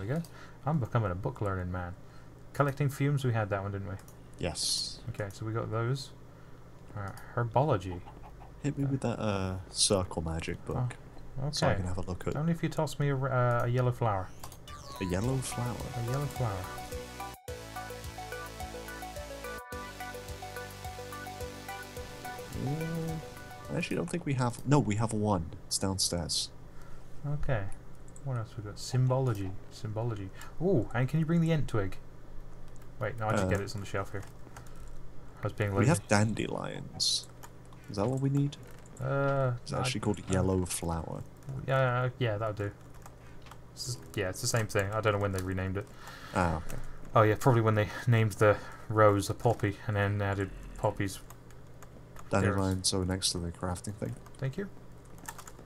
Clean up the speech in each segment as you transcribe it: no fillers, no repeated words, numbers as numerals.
There we go. I'm becoming a book learning man. Collecting fumes, we had that one, didn't we? Yes. Okay, so we got those. Herbology. Hit me with that circle magic book. Oh, okay. So I can have a look at. Only if you toss me a yellow flower. A yellow flower? A yellow flower. I actually don't think we have... No, we have one. It's downstairs. Okay. What else we got? Symbology. Symbology. Ooh, and can you bring the Ent Twig? Wait, no, I just get it. It's on the shelf here. I was being lazy. We have dandelions. Is that what we need? It's actually called yellow flower. Yeah, that'll do. Yeah, it's the same thing. I don't know when they renamed it. Ah, okay. Oh, yeah, probably when they named the rose a poppy and then added poppies. Dandelions, so next to the crafting thing. Thank you.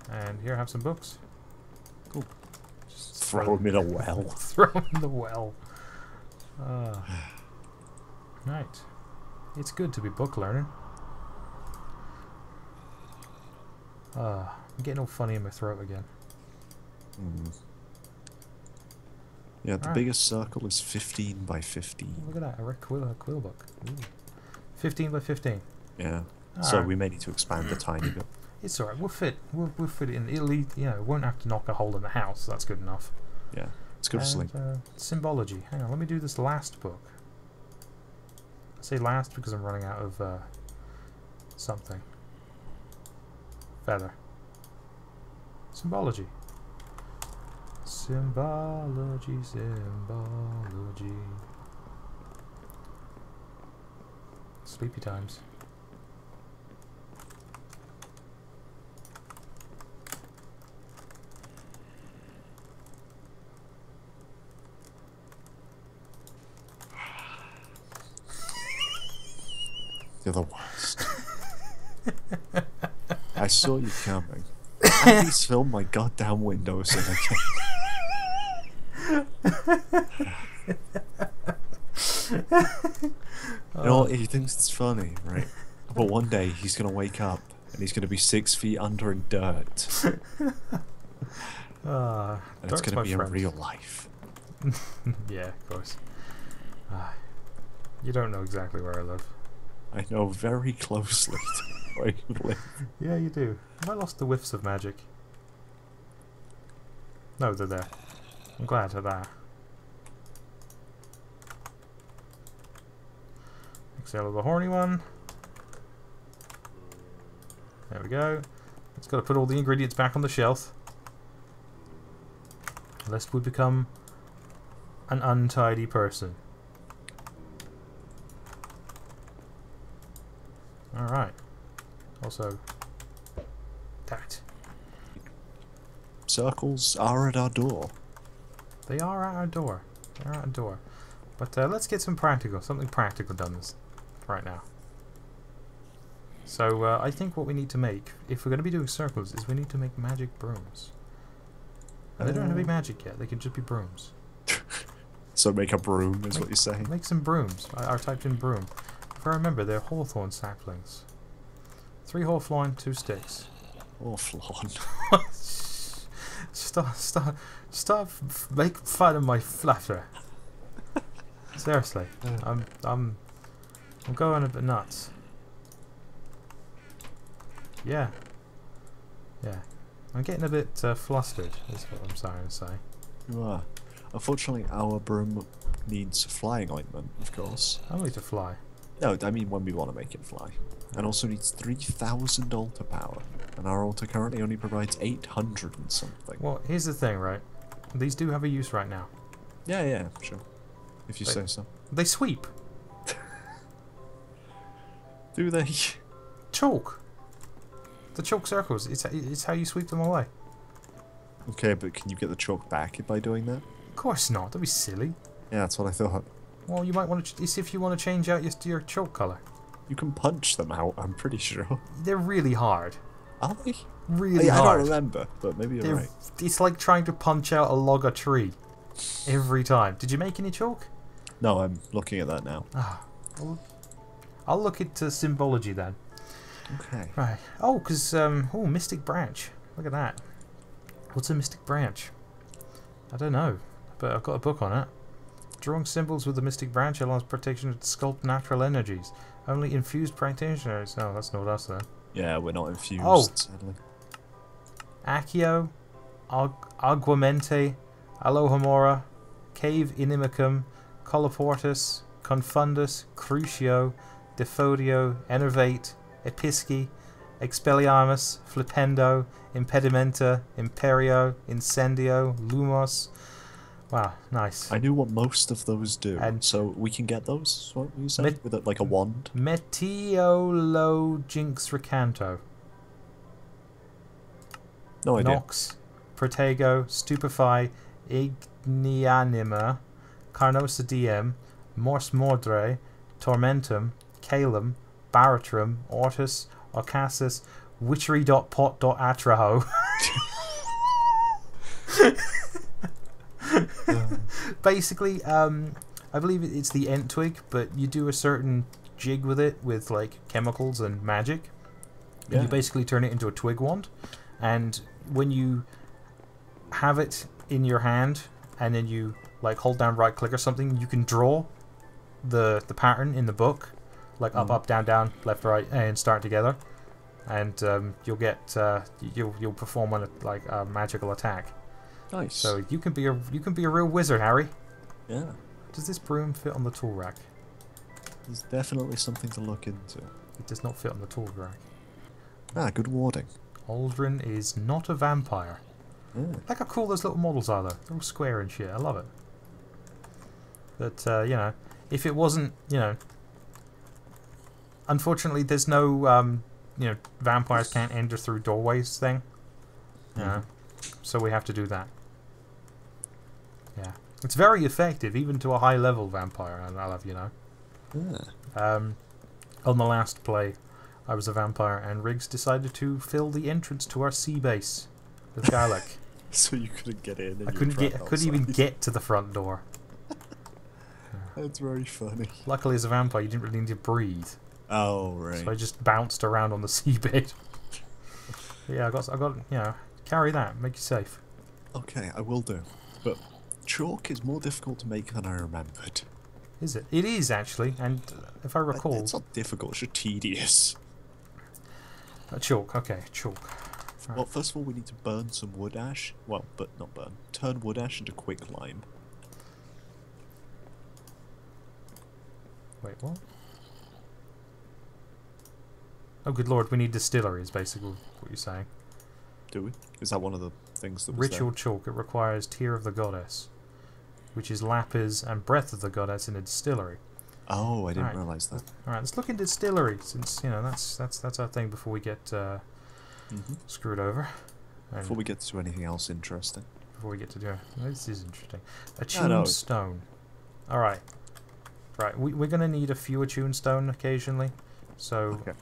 And here, have some books. Cool. Just throw them in a well. Throw them in the well. Right. It's good to be book learning. I'm getting all funny in my throat again. Mm. Yeah, the biggest circle is 15 by 15. Look at that, a quill book. Ooh. 15 by 15. Yeah, so we may need to expand a tiny bit. It's alright, we'll fit it in. It'll, you know, won't have to knock a hole in the house, so that's good enough. Yeah, it's good to sleep. Symbology. Hang on, let me do this last book. I say last because I'm running out of something. Feather. Symbology. Symbology, symbology. Sleepy times. You're the worst. I saw you coming. Please film my goddamn windows so I can. You know, he thinks it's funny, right? But one day he's gonna wake up and he's gonna be 6 feet under in dirt. And it's gonna be in real life. Yeah, of course. You don't know exactly where I live. I know very closely to where you live. Yeah, you do. Have I lost the whiffs of magic? No, they're there. I'm glad of that. Exhale the horny one. There we go. It's got to put all the ingredients back on the shelf. Lest we become an untidy person. Alright. Also, that. Circles are at our door. They are at our door. They're at our door. But let's get something practical done right now. So I think what we need to make, if we're going to be doing circles, is we need to make magic brooms. And they don't have any magic yet, they can just be brooms. So make a broom is what you're saying? Make some brooms. I typed in broom. If I remember, they're hawthorn saplings. 3 hawthorn, 2 sticks. Hawthorn. Stop! Make fun of my flutter. Seriously, I'm going a bit nuts. Yeah, yeah. I'm getting a bit flustered. Is what I'm sorry to say. You are. Unfortunately, our broom needs flying ointment, of course. I need to fly. No, I mean when we want to make it fly. And also needs 3,000 altar power. And our altar currently only provides 800 and something. Well, here's the thing, right? These do have a use right now. Yeah, yeah, sure. If you say so. They sweep. Do they? Chalk. The chalk circles. It's how you sweep them away. Okay, but can you get the chalk back by doing that? Of course not. That'd be silly. Yeah, that's what I thought. Well, you might want to... see if you want to change out your chalk colour. You can punch them out, I'm pretty sure. They're really hard. Are they? Really hard. I don't remember, but maybe you're right. It's like trying to punch out a log a tree. Every time. Did you make any chalk? No, I'm looking at that now. Ah, well, I'll look at symbology then. Okay. Right. Oh, because... oh, mystic branch. Look at that. What's a mystic branch? I don't know. but I've got a book on it. Drawing symbols with the mystic branch allows protection to sculpt natural energies. Only infused practitioners. No, that's not us then. Yeah, we're not infused, sadly. Accio, Aguamente, Alohomora, Cave Inimicum, Coloportus, Confundus, Crucio, Defodio, Enervate, Episci, Expelliarmus, Flipendo, Impedimenta, Imperio, Incendio, Lumos. Wow, nice. I knew what most of those do, and so we can get those, what you said, with like a wand. Meteolo Jinx Recanto. No idea. Nox, Protego, Stupefy, Ignianima, Carnosa DM, Morse Mordre, Tormentum, Calum, Baratrum, Ortus, Orcasus, Witchery.pot.atraho. Basically, I believe it's the Ent Twig, but you do a certain jig with it with like chemicals and magic. Yeah. And you basically turn it into a Twig Wand. And when you have it in your hand and then you like hold down right click or something, you can draw the pattern in the book, like up, up, down, down, left, right, and start together. And you'll get you'll perform on a, like a magical attack. Nice. So you can be a real wizard, Harry. Yeah. Does this broom fit on the tool rack? There's definitely something to look into. It does not fit on the tool rack. Ah, good warding. Aldrin is not a vampire. Yeah. Like how cool those little models are, though. They're all square and shit. I love it. But you know, if it wasn't, you know, unfortunately, there's no, you know, vampires can't enter through doorways thing. Yeah. So we have to do that. Yeah, it's very effective, even to a high level vampire. I love, you know. Yeah. On the last play, I was a vampire, and Riggs decided to fill the entrance to our sea base with garlic. So you couldn't get in. And I couldn't get. I couldn't even get to the front door. That's very funny. Luckily, as a vampire, you didn't really need to breathe. Oh right. So I just bounced around on the seabed. Yeah, I got. You know, carry that. Make you safe. Okay, I will do. But chalk is more difficult to make than I remembered. Is it? It is actually, and if I recall, it's not difficult. It's just tedious. Chalk, okay, chalk. Right. Well, first of all, we need to burn some wood ash. Well, but not burn. Turn wood ash into quick lime. Wait, what? Oh, good lord, we need distilleries, basically, what you're saying. Do we? Is that one of the things that was Ritual there? Chalk, it requires Tear of the Goddess, which is Lapis and Breath of the Goddess in a distillery. Oh, I didn't realise that. Alright, let's look into distillery, since, you know, that's our thing before we get screwed over. And before we get to anything else interesting. Before we get to do... This is interesting. Attuned stone. Alright. Right, we're going to need a few attuned stone occasionally, so... Okay.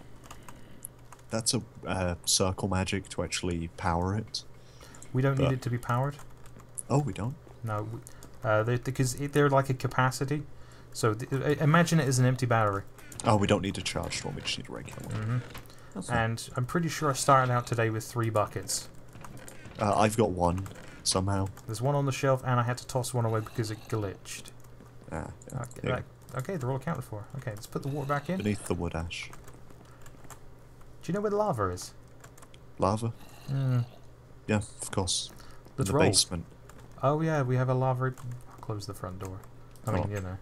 That's a circle magic to actually power it. We don't need it to be powered. Oh, we don't? No, because they're like a capacity. So imagine it as an empty battery. Oh, we don't need a charged one, we just need a regular one. Mm-hmm. Okay. And I'm pretty sure I started out today with 3 buckets. I've got 1, somehow. There's 1 on the shelf, and I had to toss 1 away because it glitched. Ah, yeah, okay, they're all accounted for. Okay, let's put the water back in. Beneath the wood ash. Do you know where the lava is? Lava? Mm. Yeah, of course. Let's roll. Basement. Oh yeah, we have a lava... I'll close the front door. I mean, you know.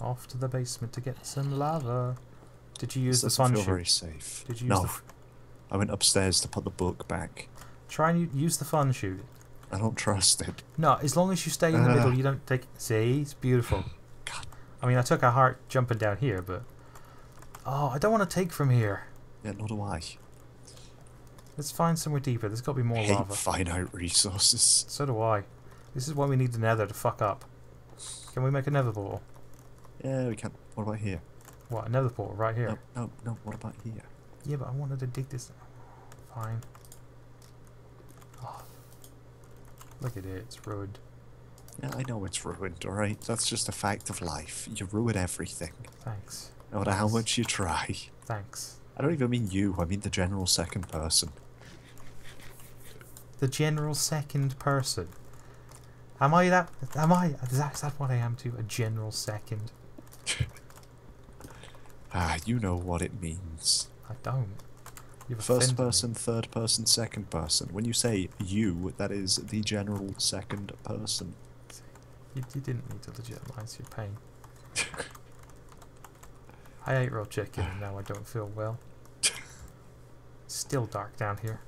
Off to the basement to get some lava. Did you use the sun shoot? I feel very safe. Did you use I went upstairs to put the book back. Try and use the fun shoot. I don't trust it. No, as long as you stay in the middle, you don't take... See? It's beautiful. God. I mean, I took a heart jumping down here, but... Oh, I don't want to take from here. Yeah, nor do I. Let's find somewhere deeper. There's got to be more lava. I hate finite resources. So do I. This is why we need the nether to fuck up. Can we make a nether portal? Yeah, we can. What about here? What, a nether portal right here? No, what about here? Yeah, but I wanted to dig this... Fine. Oh. Look at it, it's ruined. Yeah, I know it's ruined, alright? That's just a fact of life. You ruin everything. Thanks. No matter how much you try. Thanks. I don't even mean you, I mean the general second person. the general second person. Am I that? Am I? Is that what I am to a general second? Ah, you know what it means. I don't. You've first person, third person, second person. When you say you, that is the general second person. You didn't need to legitimize your pain. I ate raw chicken and now I don't feel well. It's still dark down here.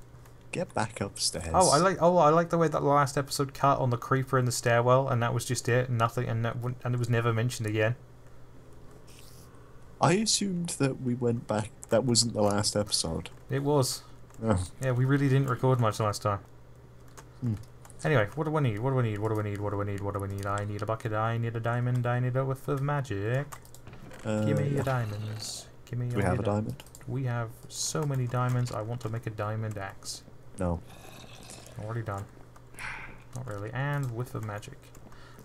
Get back upstairs. Oh, I like the way that the last episode cut on the creeper in the stairwell, and that was just it, and nothing, and it was never mentioned again. I assumed that we went back. That wasn't the last episode. It was. Oh. Yeah, we really didn't record much last time. Hmm. Anyway, what do I need? What do I need? What do I need? What do I need? What do I need? I need a bucket. I need a diamond. I need a whiff of magic. Give me your diamonds. Give me. We have a diamond. We have so many diamonds. I want to make a diamond axe. No. Already done. Not really. And whiff of magic.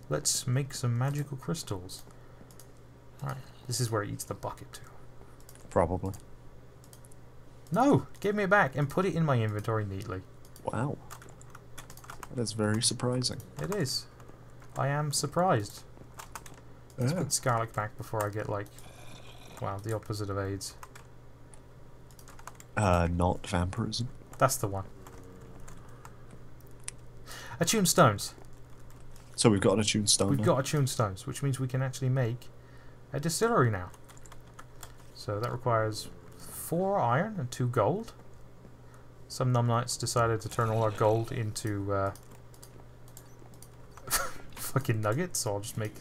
Let's make some magical crystals. Alright. This is where it eats the bucket too. Probably. No! Give me it back and put it in my inventory neatly. Wow. That's very surprising. It is. I am surprised. Let's put Scarlet back before I get, like, wow, the opposite of AIDS. Not vampirism. That's the one. Attune stones. So we've got an attune stone. We've got attune stones, which means we can actually make a distillery now. So that requires 4 iron and 2 gold. Some numbnuts decided to turn all our gold into fucking nuggets, so I'll just make...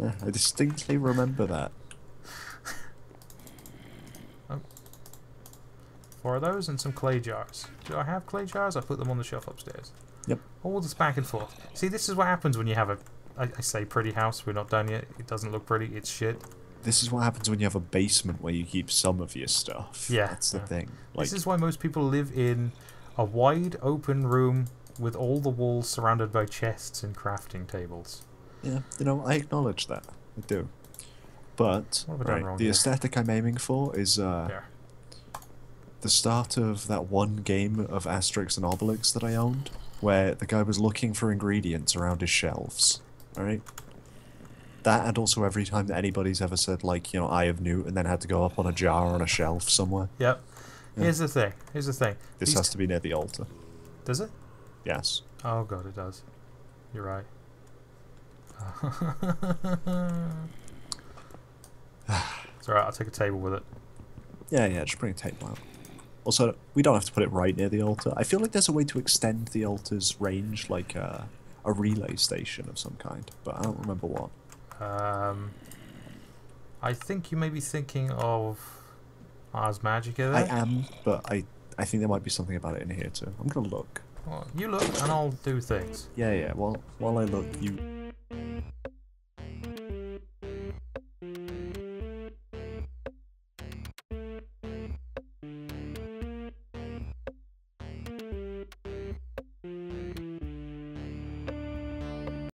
Yeah, I distinctly remember that. Oh. 4 of those and some clay jars. Do I have clay jars? I put them on the shelf upstairs. Yep. All this back and forth. See, this is what happens when you have a... I say pretty house, we're not done yet. It doesn't look pretty, it's shit. This is what happens when you have a basement where you keep some of your stuff. Yeah. That's the thing. Like, this is why most people live in a wide open room with all the walls surrounded by chests and crafting tables. Yeah, you know, I acknowledge that. I do. But right, the aesthetic I'm aiming for is the start of that one game of Asterix and Obelix that I owned, where the guy was looking for ingredients around his shelves. Alright? That, and also every time that anybody's ever said, like, you know, Eye of Newt, and then had to go up on a jar on a shelf somewhere. Yep. Yeah. Here's the thing. Here's the thing. This has to be near the altar. Does it? Yes. Oh god, it does. You're right. It's alright, I'll take a table with it. Yeah, yeah, just bring a table out. Also, we don't have to put it right near the altar. I feel like there's a way to extend the altar's range, like a relay station of some kind, but I don't remember what. I think you may be thinking of Ars Magica there. I am, but I think there might be something about it in here too. I'm gonna look. Well, you look, and I'll do things. Yeah, yeah. Well, while I look, you.